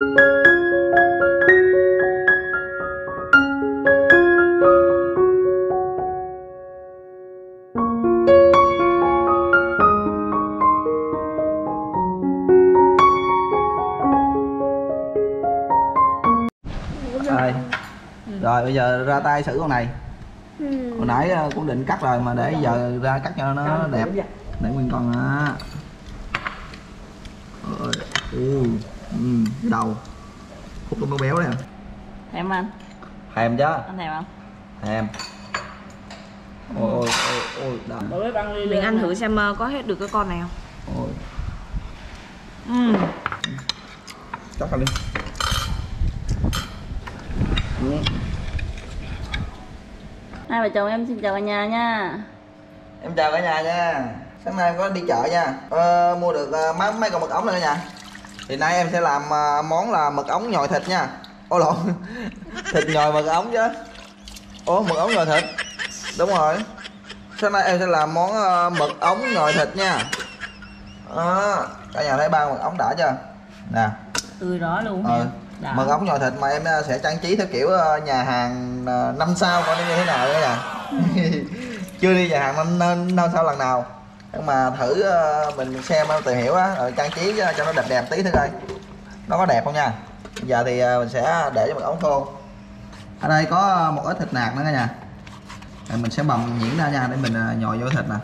Rồi bây giờ ra tay xử con này. Hồi nãy cũng định cắt rồi mà để giờ ra cắt cho nó đẹp. Để nguyên con á. Cái đầu khúc nó béo đấy. Thèm anh? Thèm chứ. Anh thèm không? Thèm. Ôi đợi. Mình ăn thử xem có hết được cái con này không. Ôi. Cắt vào đi. Hai vợ chồng em xin chào cả nhà nha. Em chào cả nhà nha. Sáng nay em có đi chợ nha, mua được mấy con mực ống này cả nhà. Thì nay em sẽ làm món là mực ống nhồi thịt nha. Ô lộn, thịt nhồi mực ống chứ. Ủa, mực ống nhồi thịt. Đúng rồi. Sáng nay em sẽ làm món mực ống nhồi thịt nha. Cả nhà thấy ba mực ống đã chưa? Nè. Tươi rõ luôn ha. Đã. Mực ống nhồi thịt mà em sẽ trang trí theo kiểu nhà hàng 5 sao coi như thế nào đấy nè. Chưa đi nhà hàng 5 sao lần nào. Nhưng mà thử mình xem tìm hiểu á, rồi trang trí cho nó đẹp tí thử coi. Nó có đẹp không nha. Giờ thì mình sẽ để cho mực ống khô. Ở đây có một ít thịt nạc nữa nha. Mình sẽ bầm nhuyễn ra nha để mình nhồi vô thịt nè.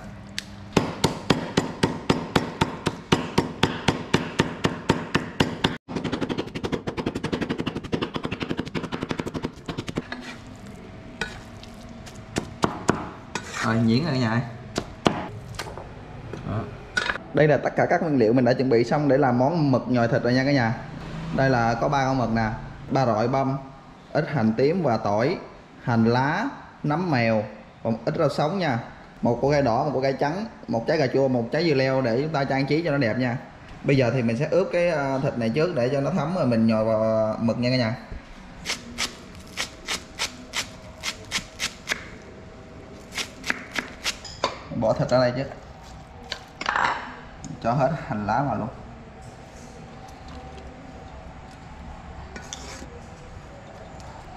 Rồi nhuyễn rồi cả nhà. Đây là tất cả các nguyên liệu mình đã chuẩn bị xong để làm món mực nhồi thịt rồi nha cả nhà. Đây là có 3 con mực nè, 3 rọi băm, ít hành tím và tỏi, hành lá, nấm mèo, còn ít rau sống nha. 1 củ cải đỏ, 1 củ cải trắng, 1 trái cà chua, 1 trái dưa leo để chúng ta trang trí cho nó đẹp nha. Bây giờ thì mình sẽ ướp cái thịt này trước để cho nó thấm rồi mình nhồi vào mực nha cả nhà. Bỏ thịt ra đây chứ. Cho hết hành lá vào luôn.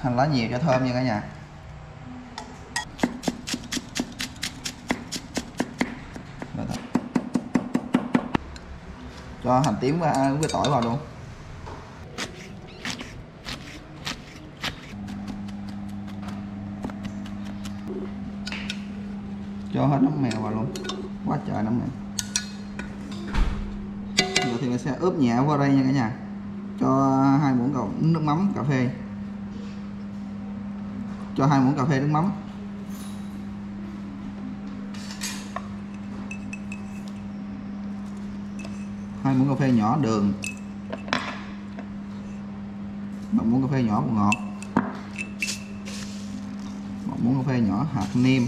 Hành lá nhiều cho thơm nha cả nhà. Cho hành tím và cái tỏi vào luôn. Cho hết nấm mèo vào luôn. Quá trời nấm mèo. Rồi thì mình sẽ ướp nhẹ vào đây nha cả nhà. Cho 2 muỗng nước mắm cà phê. Cho 2 muỗng cà phê nước mắm. Hai muỗng cà phê nhỏ đường. 1 muỗng cà phê nhỏ bột ngọt. 1 muỗng cà phê nhỏ hạt nêm.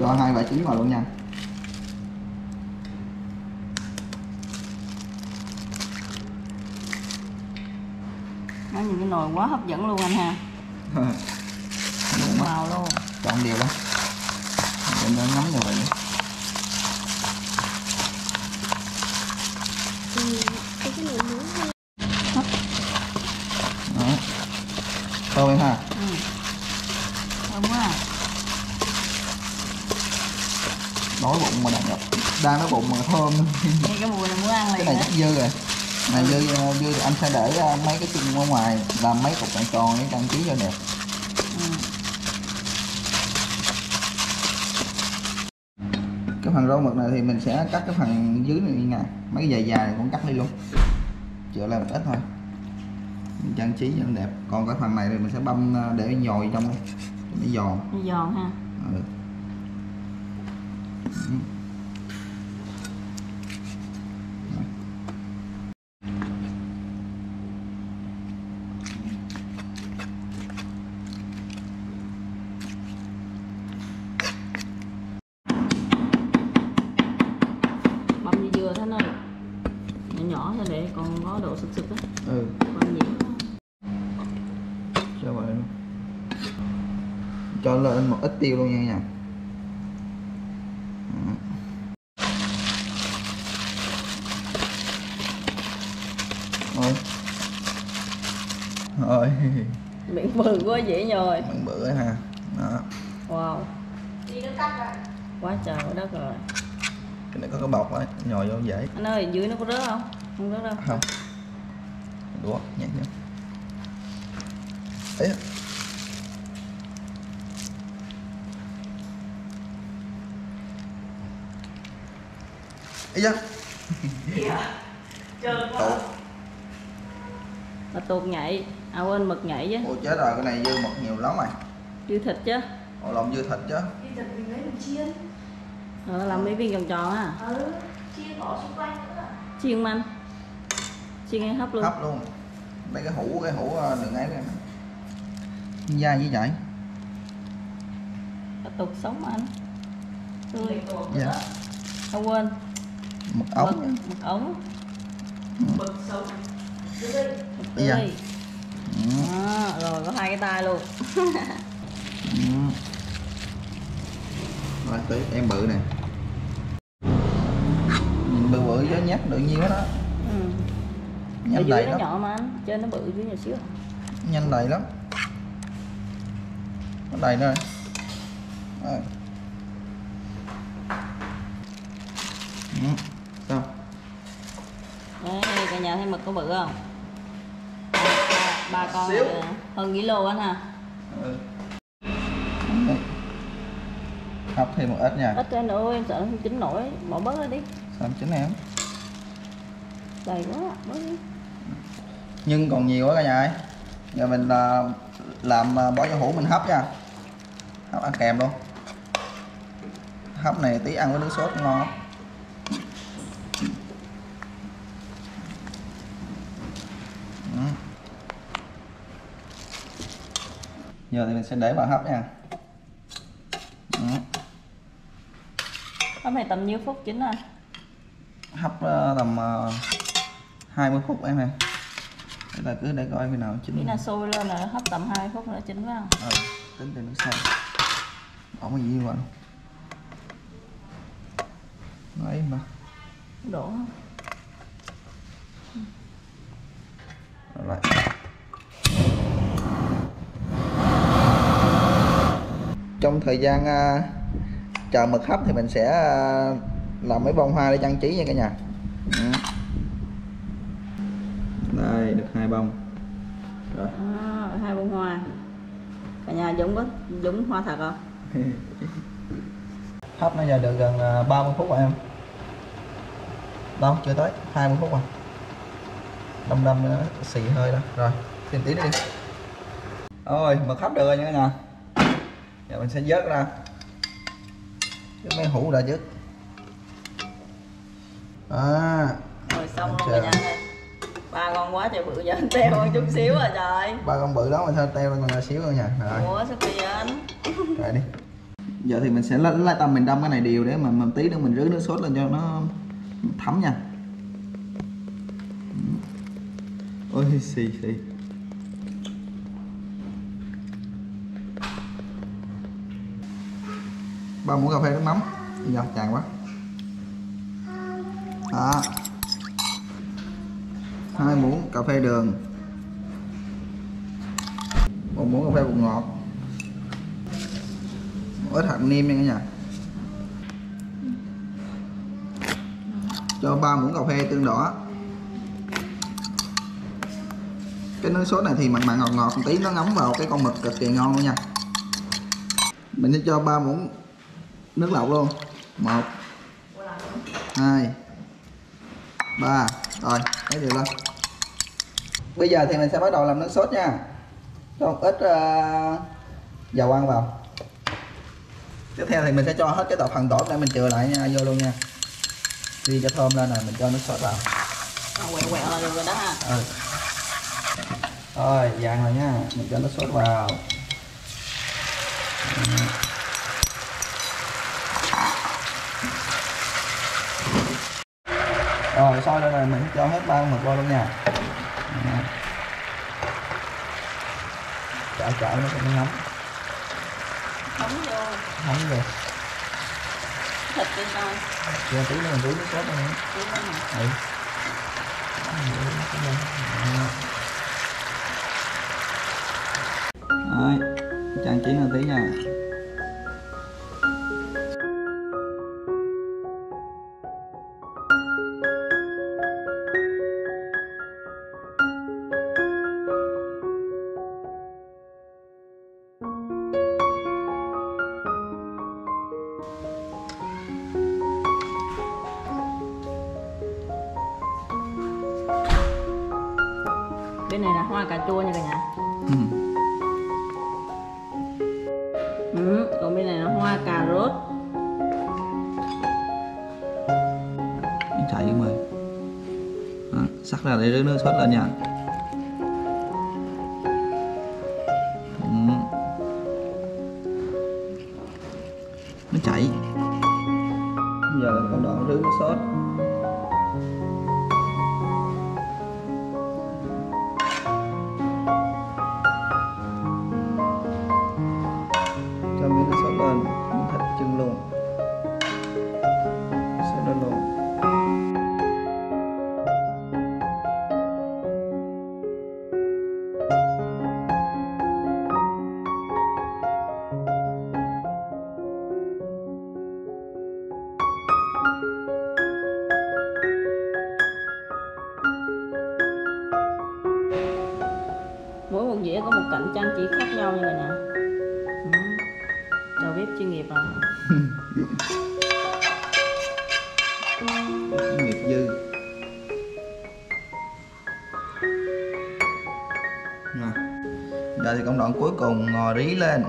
Cho 2 quả trứng vào luôn nha. Nó nhìn cái nồi quá hấp dẫn luôn anh ha. Màu luôn. Chọn đều đó. Để nó ngấm vào vậy. Đó. Thơm em ha. Thơm quá. Đói bụng mà đang đói bụng mà thơm. Nghe cái mùi là muốn ăn liền. Cái này rất dư rồi. Này dư thì anh sẽ để mấy cái chân ở ngoài làm mấy cục tròn tròn để trang trí cho đẹp. Cái phần rau mực này thì mình sẽ cắt cái phần dưới này nè, mấy cái dài dài này cũng cắt đi luôn. Chữa lại một ít thôi. Mình trang trí cho nó đẹp. Còn cái phần này thì mình sẽ băm để nhồi trong nó giòn. Nó giòn ha. Băm như dừa thế này. Nhỏ nhỏ thôi để còn có độ sực sực á. Băm nhuyễn. Cho vào đây luôn. Cho lên một ít tiêu luôn nha. rồi. Miệng bự quá dễ nhồi. Miệng bự ấy ha. Đó. Wow. Đi nó cắt rồi. Quá trời quá đất rồi. Cái này có cái bọc ấy, nhồi vô dễ. Anh ơi, dưới nó có rớt không? Không rớt đâu. Không. Đũa, nhặt nhặt. Ấy. Ấy da. Trơn quá. Mà tuột nhảy, à quên mực nhảy chứ. Ôi chết rồi, cái này dư mực nhiều lắm rồi. Dư thịt chứ. Ồ lòng dư thịt chứ. Dư thịt mình lấy mình chiên. Ờ làm mấy viên tròn tròn á. Ừ, chiên bỏ xung quanh nữa. Chiên manh. Chiên ngay hấp luôn. Hấp luôn. Đây cái hũ đừng ấy ra. Da với vậy. Tuột sống mà anh. Tươi. Dạ. Không quên. Mực ống. Mực ống. Mực sống. Tươi. Dạ. À, rồi có hai cái tay luôn. Rồi tí em bự nè. Nhìn bự bự với nhát được nhiêu hết á. Ừ. Nhanh dưới đầy nó lắm. Nhỏ mà anh, trên nó bự dưới nhỏ xíu. Nhanh đầy lắm. Nó đầy rồi. Rồi. Ừ. Xong. Đấy, cả nhà thấy mực có bự không? Ba con xíu. Hơn ký lô anh ha. Ừ. Hấp thêm một ít nha. Ít cái nữa em sợ nó không chín nổi, bỏ bớt ra đi. Sao chín em? Đầy quá, bớt đi. Nhưng còn nhiều quá cả nhà ơi. Giờ mình làm bỏ vô hũ mình hấp nha. Hấp ăn kèm luôn. Hấp này tí ăn với nước sốt ngon. Giờ thì mình sẽ để vào hấp nha. Hấp này tầm nhiêu phút chín à? Hấp tầm 20 phút em này. Chúng ta cứ để coi khi nào chín. Khi nào sôi lên là hấp tầm 2 phút nữa chín phải không? Ừ, tính từ nước sôi. Bỏ cái gì vào đâu? Đấy mà. Đổ không? Rồi lại. Trong thời gian chờ mực hấp thì mình sẽ làm mấy bông hoa để trang trí nha cả nhà. Đây được 2 bông. Rồi. À, 2 bông hoa. Cả nhà Dũng có Dũng hoa thật không? Hấp nó giờ được gần 30 phút rồi em. Đâu chưa tới 20 phút rồi. Đâm đâm nó xì hơi đó. Rồi thêm tí đi. Ôi mực hấp được rồi nha cả nhà. Giờ mình sẽ vớt ra. Cái mấy hũ đã vớt. À. Rồi xong luôn cả nhà ơi. 3 con quá trời bự giờ anh teo hơn chút xíu rồi trời. 3 con bự đó mà sao teo lên còn xíu thôi nha. Rồi. Ủa sao kỳ anh? Rồi đi. Giờ thì mình sẽ lấy tăm mình đâm cái này đều để mà tí nữa mình rưới nước sốt lên cho nó thấm nha. Ôi xì xì. Ba muỗng cà phê nước mắm. Giờ tràn quá. Đó. 2 muỗng cà phê đường. 1 muỗng cà phê bột ngọt. 1 ít hạt niêm nha cả nhà. Cho 3 muỗng cà phê tương đỏ. Cái nước sốt này thì mặn mặn ngọt ngọt một tí, nó ngấm vào cái con mực cực kỳ ngon luôn nha. Mình sẽ cho 3 muỗng nước lọc luôn. 1 2 3. Rồi, thấy được lên. Bây giờ thì mình sẽ bắt đầu làm nước sốt nha. Cho 1 ít dầu ăn vào. Tiếp theo thì mình sẽ cho hết cái tỏi phần tỏi để mình chừa lại nha, vô luôn nha. Khi cho thơm lên rồi mình cho nước sốt vào. Quẹo quẹo là được rồi đó ha. Ừ. Rồi, vàng rồi nha, mình cho nước sốt vào. Rồi sôi lên rồi mình cho hết 3 con mực vô luôn nha. Chảo chảo nó cũng ngấm. Thấm vô. Thấm vô. Thịt bên coi. Giờ tí nữa mình đuối nước sốt luôn nha. Đuối nước nè. Ừ. chín hơn tí nha. Cái này là hoa cà chua nha cả nhà. Còn bên này là hoa cà rốt. Chảy mời. Sắc ra để rớt nước sốt lên nha. Nó chảy. Bây giờ là công đoạn rớt nước sốt. Mỗi một dĩa có một cạnh trang trí khác nhau như vậy nè. Đầu bếp chuyên nghiệp rồi. Chuyên nghiệp dư. Rồi. Giờ thì công đoạn cuối cùng ngò rí lên.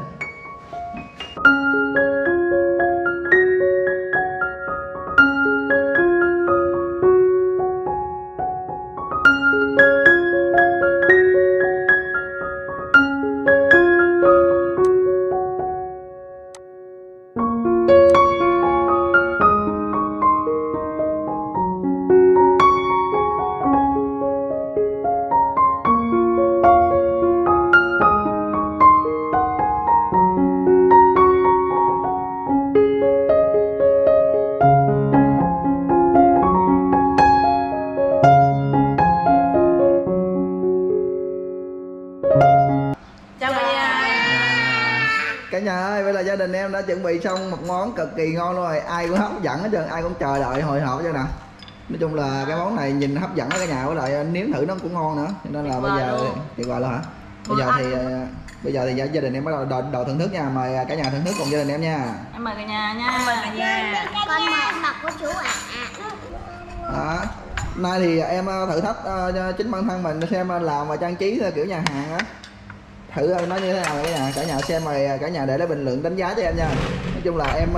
Cả nhà ơi, bây giờ gia đình em đã chuẩn bị xong một món cực kỳ ngon rồi. Ai cũng hấp dẫn hết trơn, ai cũng chờ đợi hồi hộp cho nè. Nói chung là cái món này nhìn hấp dẫn đó cả nhà, với lại nếm thử nó cũng ngon nữa. Cho nên là bây giờ tuyệt vời luôn hả? Bây giờ thì gia đình em bắt đầu thưởng thức nha. Mời cả nhà thưởng thức cùng gia đình em nha. Em mời cả nhà nha. Em mời cả nhà. Con mời mặt của chú ạ. Đó. Nay thì em thử thách chính bản thân mình xem làm và trang trí kiểu nhà hàng á. Thử nó như thế nào cả nhà, xem mày cả nhà để lại bình luận đánh giá cho em nha. Nói chung là em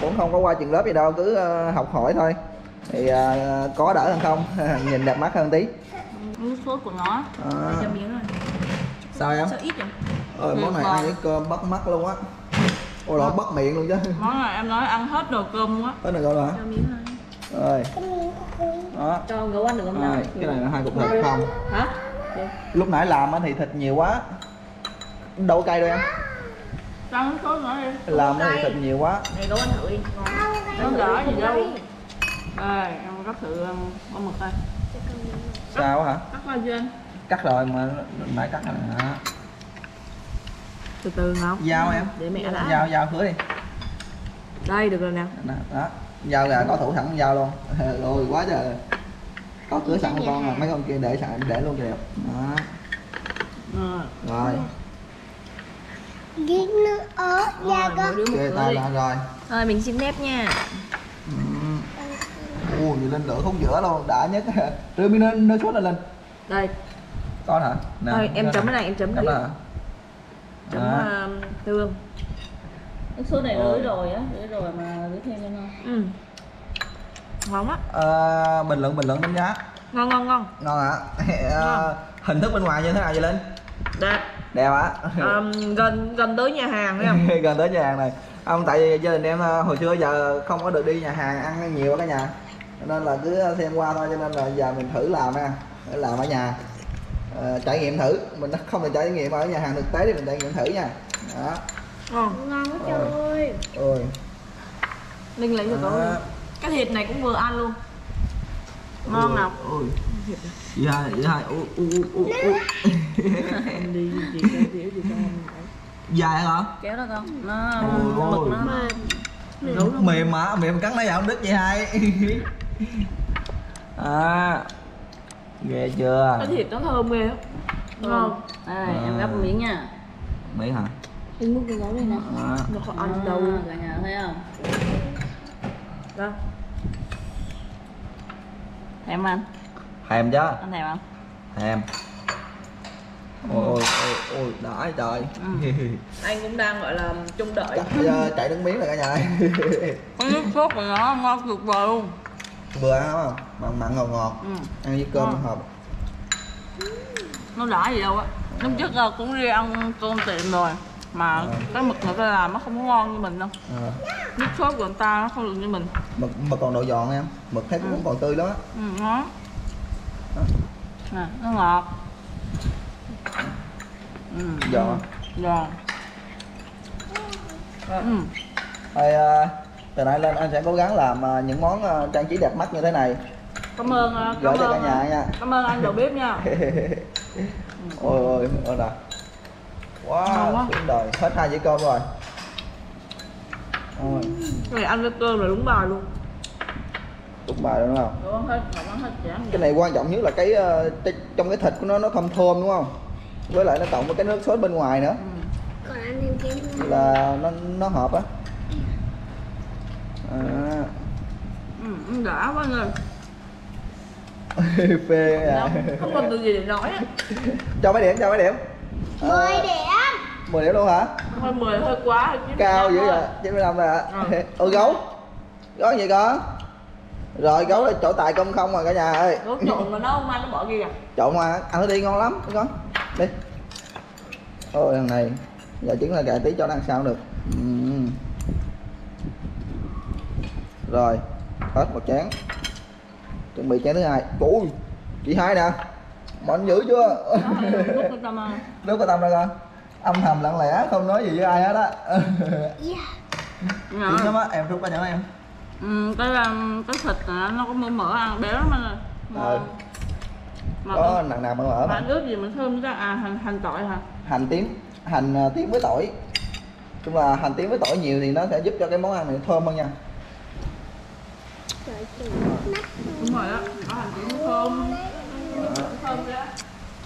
cũng không có qua trường lớp gì đâu, cứ học hỏi thôi. Thì có đỡ hơn không? Nhìn đẹp mắt hơn tí. Nước sốt của nó. Sao em? Sao ít vậy? Ôi món này ăn với cơm bắt mắt luôn á. Ôi nó bắt miệng luôn chứ. Món này em nói ăn hết đồ cơm luôn á. Hết đồ cơm hả? Rồi. Đó. Cho ngủ ăn được không nào? Cái này là 2 cục thịt không? Hả? Lúc nãy làm thì thịt nhiều quá. Đậu cay rồi em. Ăn sốt nữa đi. Làm nó thịt nhiều quá. Này đổ ăn thử đi. Nó gỡ gì đâu. Rồi, em rắc thử bỏ mực thôi. Sao hả? Cắt bao nhiêu anh? Cắt rồi mà nãy cắt rồi hả? Từ từ không? Dao em. Để mẹ làm. Dao khứa đi. Đây được rồi nè. Đó. Dao là có thủ sẵn dao luôn. Rồi quá trời. Có cửa sẵn con mà mấy con kia để sẵn để luôn kìa. Đó. Rồi. Giết nước ớt ra con. Rồi. Thôi mình xin phép nha. Ui, lên lửa không giữa luôn, đã nhất. Rửa miếng nước sốt lên. Đây. Con hả? Nào, thôi em chấm cái này, em chấm cái. Chấm tương. Nước sốt này rưỡi rồi á, rưỡi rồi mà rưỡi thêm lên không? Ngon á. Bình luận đánh giá. Ngon. Ngon hả? Hình thức bên ngoài như thế nào vậy Linh? Đẹp hả? Gần tới nhà hàng thấy không? Gần tới nhà hàng này. Không, tại vì gia đình em hồi xưa giờ không có được đi nhà hàng ăn nhiều cả nhà. Cho nên là cứ xem qua thôi, cho nên là giờ mình thử làm ha. Làm ở nhà. Trải nghiệm thử, mình không thể trải nghiệm ở nhà hàng thực tế thì mình trải nghiệm thử nha. Đó. Ngon quá trời ơi. Ôi. Linh lấy được đâu. Cái thịt này cũng vừa ăn luôn. Ngon nào. Ôi. Dạ. Ôi. Đi chị Dài hả? Kéo đó con, nó mềm mà, mềm cắn lấy vào không đứt vậy hay. À, ghê chưa? Cái thịt nó thơm ghê á. Ngon. Đây, em gắp miếng nha. Miếng hả? Em muốn cái gói này nè. Nó có ăn đâu cả nhà thấy không? Đó. Thèm anh. Thèm chứ. Anh thèm không? Thèm. Ôi ôi đã trời. Ừ. Anh cũng đang gọi là chung đợi. Chắc chạy đứng miếng rồi cả nhà ơi. Có nước sốt rồi đó, ngon tuyệt vời luôn. Vừa ăn không? Mặn mặn ngọt ngọt. Ừ. Ăn với cơm hợp. Nó đã gì đâu á. Lúc trước cũng đi ăn cơm tiệm rồi. Mà cái mực người ta làm nó không có ngon như mình đâu. Nước sốt của người ta nó không được như mình. Mực còn độ giòn em. Mực thấy cũng còn tươi đó. Ừ, ngon. Nè, nó ngọt. Giòn. Giòn. Từ nay lên anh sẽ cố gắng làm những món trang trí đẹp mắt như thế này. Cảm ơn, gửi cho cả nhà nha. Cảm ơn anh đầu bếp nha. Ôi ôi ôi nè. Wow, tuyệt vời, hết 2 dĩa cơm rồi. Ôi. Cái này ăn với cơm là đúng bài luôn. Đúng bài đúng không? Đúng hết, ăn hết chả. Cái này quan trọng nhất là cái trong cái thịt của nó thơm thơm đúng không? Với lại nó cộng với cái nước sốt bên ngoài nữa. Còn ăn thêm cái là nó hợp á. Đã quá rồi. Phê à. Không còn từ gì để nói á. Cho mấy điểm, cho mấy điểm. 10 điểm. 10 điểm luôn hả? Thôi 10 hơi quá. Cao dữ vậy, 95 rồi ạ. Ô gấu. Gấu gì con? Rồi gấu là chỗ tài công không rồi cả nhà ơi. Gấu trộn mà nó không ăn nó bỏ gì à? Trộn mà ăn nó đi ngon lắm đi con. Đi. Ôi thằng này. Giờ chính là gà tí cho nó ăn sao được. Rồi, hết một chén. Chuẩn bị chén thứ hai. Ui, chị hai nè. Mạnh dữ chưa? Nước có tâm ra con. Âm thầm lặng lẽ, không nói gì với ai hết á. Chị lắm á, em rút ra nhỏ em. Cái thịt này nó có mỡ ăn béo lắm anh ơi. Có nặng nào mỡ mỡ mà. Ướp gì mà thơm chứ? À, hành tỏi hả? Hành tím, hành tím với tỏi. Chung là hành tím với tỏi nhiều thì nó sẽ giúp cho cái món ăn này thơm hơn nha. Đúng rồi đó, có hành tím thơm.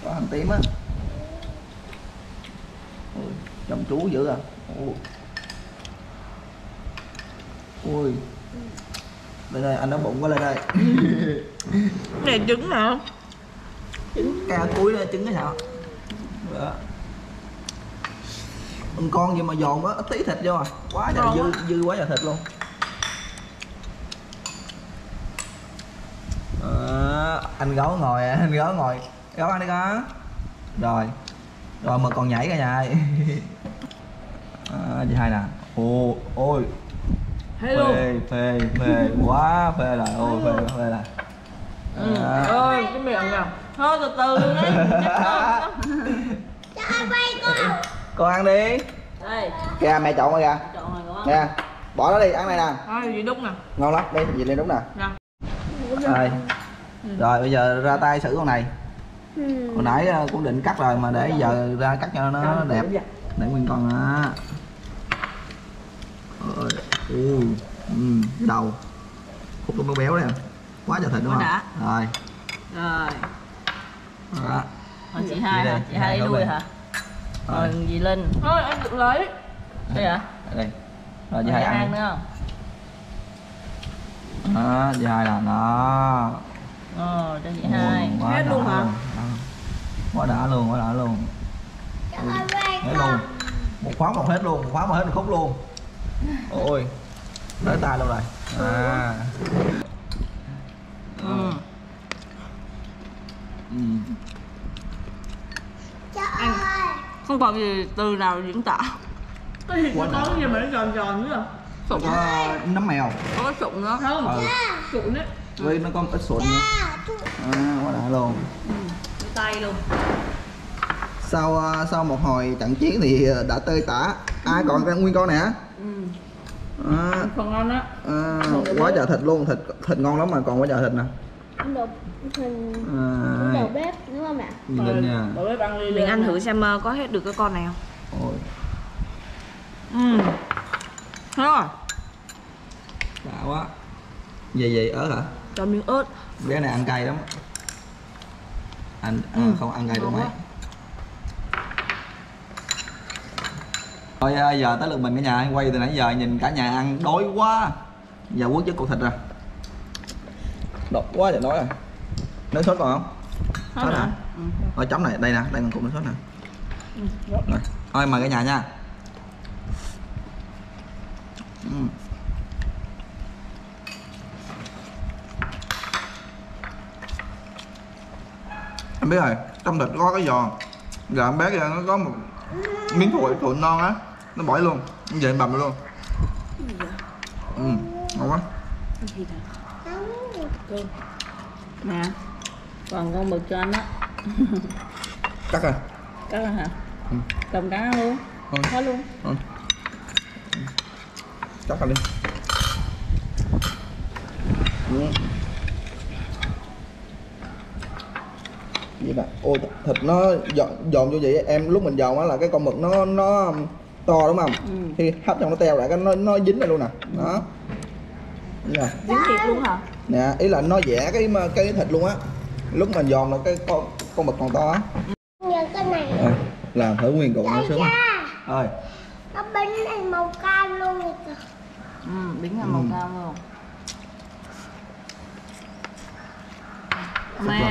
Có hành tím á. Chồng chú dữ à. Ui. Lên đây, anh đói bụng quá lên đây. Cái này trứng hả? Trứng cà cuối lên trứng cái nào. Đó. Con gì mà giòn quá, ít tí thịt vô à. Quá trời dư quá trời thịt luôn. Anh gấu ngồi gấu ăn đi con. Rồi mà còn nhảy cả nhà ơi. Chị hai nè. Ôi phê quá, phê là ôi phê là ơi cái miệng nè. Thôi từ luôn đấy. Cho bay con ăn đi đây kìa, mẹ trộn rồi kìa nè, bỏ nó đi, ăn này nè. Thôi gì đúng nè, ngon lắm đi, gì lên đúng nè. Rồi bây giờ ra tay xử con này. Hồi nãy cũng định cắt rồi mà để giờ ra cắt cho nó đẹp. Để nguyên con á. Đầu. Khúc nó béo nè. Quá trời thịt đúng không? Rồi. Rồi. Chị hai đuôi hả? Rồi gì Linh. Thôi anh được lấy. Đây hả? Đây. Rồi chị hai ăn nữa không? Đó, chị hai là nó. Cho chị hai. Hết luôn hả? Quá đã luôn. Hết luôn. Một khóa một hết luôn, một khóa một hết một khúc luôn. Ôi. Tới tay luôn rồi. Anh không còn gì từ nào diễn tả. Cái gì nó có gì mà nó giòn nữa. Sụn nấm mèo. Có sụn nữa không? Sụn đấy. Với nó có một ít sụn nữa. Quá đã luôn. Tay luôn. Sau một hồi trận chiến thì đã tơi tả. Còn cái nguyên con nè. Còn ngon á. Quá trời thịt luôn, thịt ngon lắm mà còn quá trời thịt nè. Đầu bếp đúng không ạ? Đầu bếp ăn đi. Mình ăn thử xem có hết được cái con này không. Ôi. Thế rồi. Đã quá. Gì ớt hả? Cho miếng ớt. Bé này ăn cay lắm. Anh không ăn cay đâu mấy. Thôi giờ tới lượt mình cả nhà, anh quay từ nãy giờ nhìn cả nhà ăn đói quá. Giờ quất với cục thịt rồi. Đói quá trời đói rồi. Nướng sốt còn không? Sốt hả? Thôi chấm này, đây nè, đây còn cục nướng sốt nè. Thôi mời cả nhà nha. Em biết rồi, trong thịt có cái giòn. Giờ em bé kia nó có một miếng thổi non á, nó bỏ luôn, nó về bầm luôn. Ngon quá. Nè, còn con mực cho anh á. Cắt rồi. Cắt rồi hả? Cầm cá luôn. Hết luôn. Cắt rồi đi. Vậy là, ôi thịt nó dồn vô vậy em, lúc mình dồn á là cái con mực nó to đúng không? Khi hấp trong nó teo lại cái nó dính lại luôn nè. Đó. Dính thịt luôn hả? Nè, ý là nó vẽ cái thịt luôn á. Lúc mình dồn là cái con mực còn to á. Nhờ cái này. À, làm thử nguyên cục nó sướng. Ơi. Nó bính thành màu cam luôn rồi kìa. Bính thành màu cam luôn.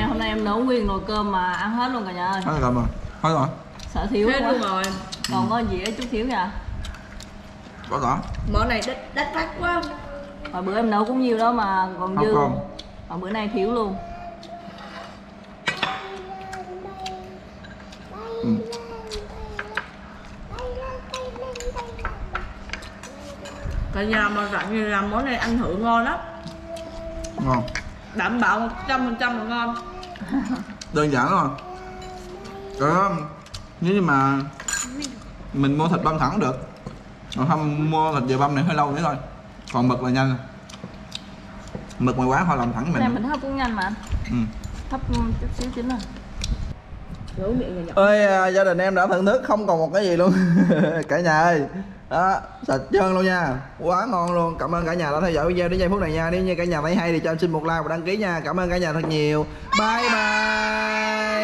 Hôm nay em nấu nguyên nồi cơm mà ăn hết luôn cả nhà ơi. Hết rồi mà. Hết rồi. Sợ thiếu hết luôn rồi. Còn có gì ở chút thiếu nha. Có cả. Bữa này đắt đắt quá. Hồi bữa em nấu cũng nhiều đó mà còn dư. Còn bữa nay thiếu luôn. Cả nhà mà rảnh như làm món này ăn thử ngon lắm. Ngon. Đảm bảo 100% là ngon. Đơn giản rồi. Đó, nếu như mà mình mua thịt băm thẳng cũng được. Còn không mua thịt về băm này hơi lâu nữa thôi. Còn mực là nhanh. Mực ngoài quán họ làm thẳng mình. Này mình hấp cũng nhanh mà. Hấp chút xíu chín rồi. Ơi gia đình em đã thưởng thức không còn một cái gì luôn. Cả nhà ơi. Đó, sạch trơn luôn nha. Quá ngon luôn. Cảm ơn cả nhà đã theo dõi video đến giây phút này nha. Nếu như cả nhà thấy hay thì cho em xin một like và đăng ký nha. Cảm ơn cả nhà thật nhiều. Bye bye.